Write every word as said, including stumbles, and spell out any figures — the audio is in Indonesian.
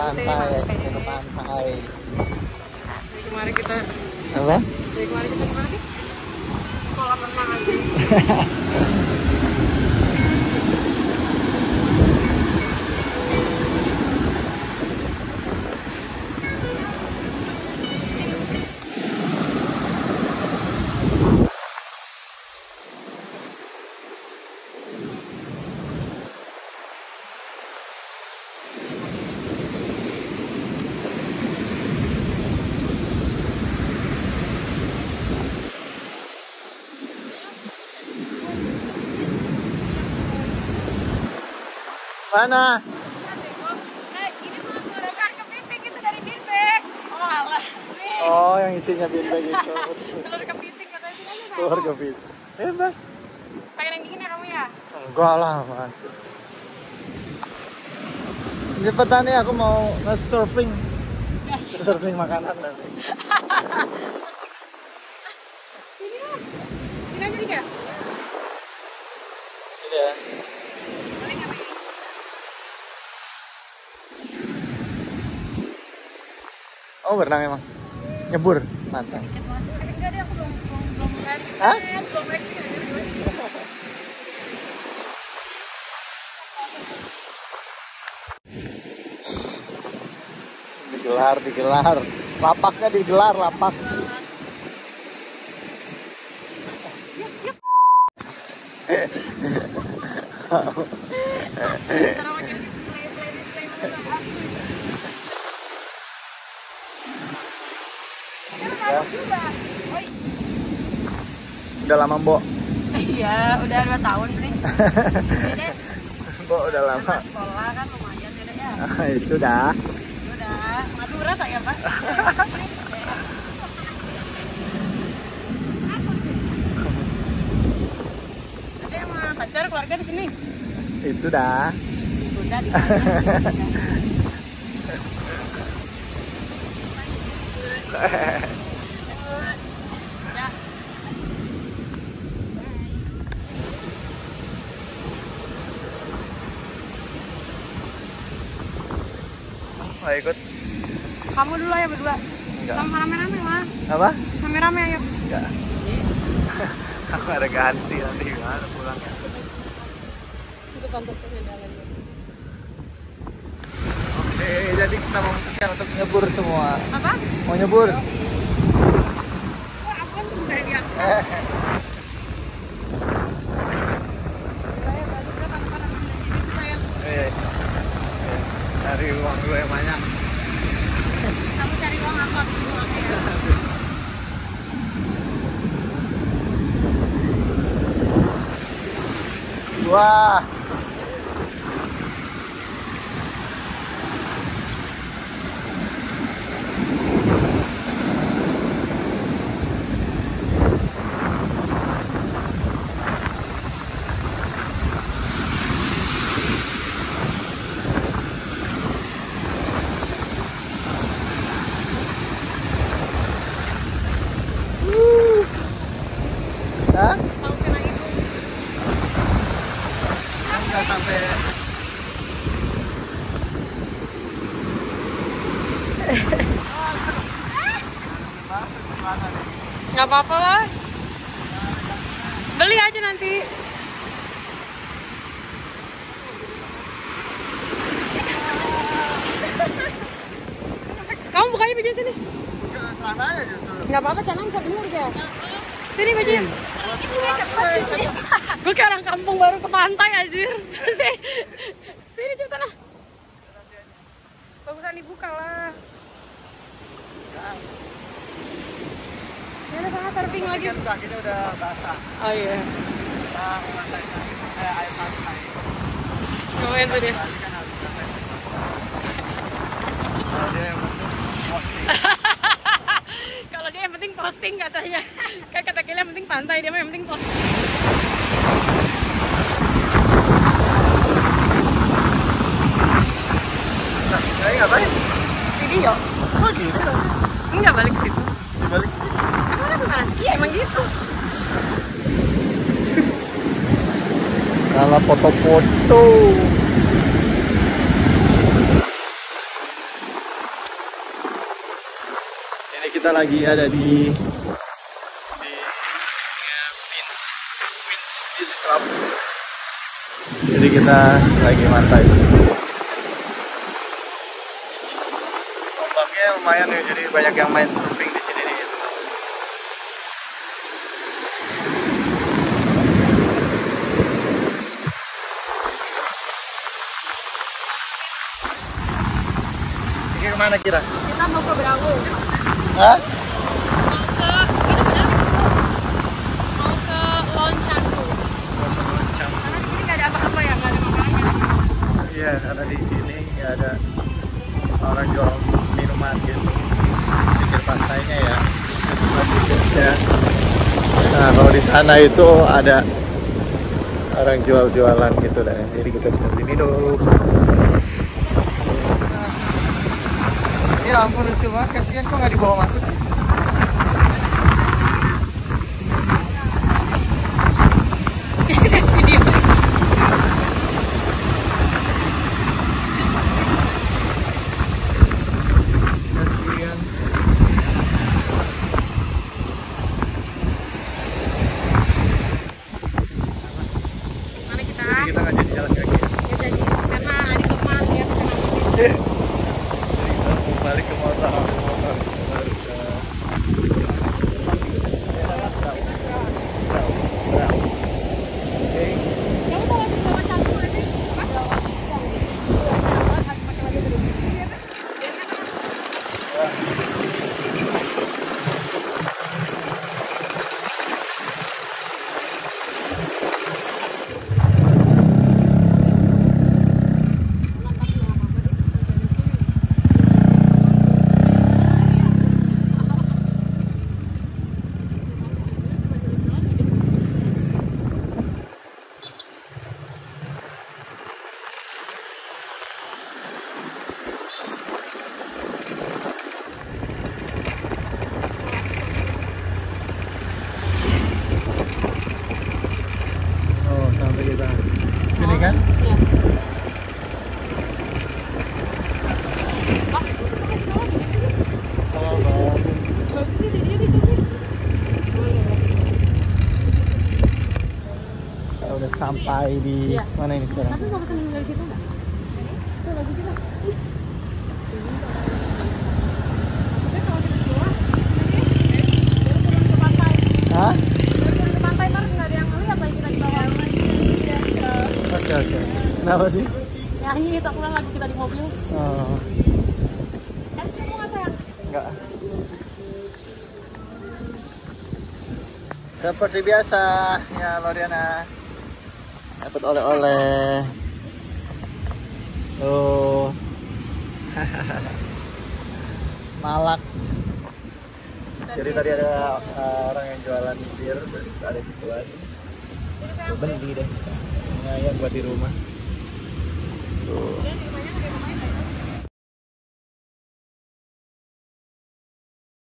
pantai, pantai. Kita ke pantai. Jadi kemarin kita apa? Jadi kemarin kita kemana sih? Kolam renang aja. Mana? Nah, ini menggunakan kepiting itu dari bimbing. Oh alah. Oh, yang isinya bimbing itu. Telur kepiting katanya sih. Telur kepiting. Eh, Mas. Pengen yang gini kamu ya? Enggak lah, Mas. Cepetan nih aku mau nge-surfing. Surfing makanan nanti. Ini lah. Ini aja nih ya? Ini ya. Oh berenang emang? Nyebur? Mantap. Enggak deh, aku belum belum berani. Hah? Belum berani sih kira-kira gue. Digelar, digelar. Lapaknya digelar, lapak. Ya. Udah lama, Mbok? Iya, udah dua tahun nih. Mbok udah lama. Anak sekolah kan lumayan ya, ya. Ah, itu dah. Itu dah. Madura saya, Pak. Jadi sama pacar keluarga di sini. Itu dah. Itu dah di sana. Nggak ikut. Kamu dulu ayo berdua. Enggak. Sama rame-rame mah. Apa? Rame-rame ayo. Enggak. Aku ada ganti nanti gimana pulang ya. Itu kantornya jalan. Oke, jadi kita memutuskan untuk nyebur semua. Apa? Mau nyebur. Wah, aku sudah diangkat. Cari uang dulu yang banyak. Kamu cari uang angkot dulu ya. Wah. Nggak apa-apa lah, beli aja nanti. Kamu bukanya baju sini. Nggak apa-apa, canam sebelum aja. Sini baju. Gue kayak orang kampung baru ke pantai anjir. Sini cerita nah. Bagusan dibuka lah. Ini sangat surfing lagi. Kakinya udah basah. Oh iya. Nah, pantai kayak air pantai. Lumayan tuh dia. Kalau dia yang penting posting. Kalau dia yang penting posting katanya. Kayak kata Kila yang penting pantai, dia yang penting posting. Nah, ngapain? Video. Oh gini. Enggak balik ke situ. Balik. Iya emang gitu. Kalau foto-foto. Kita lagi ada di di Beach Club. Jadi kita lagi mantai. Ombaknya lumayan ya, jadi banyak yang main surfing di sini nih. Ini kemana kita? Kita mau ke Bravo. Hah? Mau ke, itu benar? Mau ke Lonchanku. Lonchanku. Karena di sini nggak ada apa-apa ya, nggak ada makanannya. Iya, karena di sini nggak ada orang jual minuman gitu. Pinggir pantainya ya, masih biasa. Nah, kalau di sana itu ada orang jual-jualan gitu deh. Jadi kita bisa beli minum. Ya ampun, lucu banget, kasihan kok nggak dibawa masuk sih. Kasihan. Mana kita? Jadi kita nggak jadi jalan kaki. Ya jadi, karena adik teman dia kesana. Balik ke motor, motor baru ke sampai di ya. Mana ini sekarang? Aku mau ketemu dari situ enggak? Itu lagi kita. Oke, kalau kita keluar, turun ke pantai. Hah? Turun ke pantai, ntar nggak ada yang ngeliat lagi kita di bawah. Oke, oke. Kenapa sih? Nyanyi, tak pulang lagi kita di mobil. Oh. Eh, kamu nggak sayang? Enggak. Seperti biasa, ya Loriana. Dapat oleh-oleh. Oh. Malak. Jadi tadi ada uh, orang yang jualan bir, terus ada yang jualan. Beli deh. Nah, ya buat di rumah. Tuh.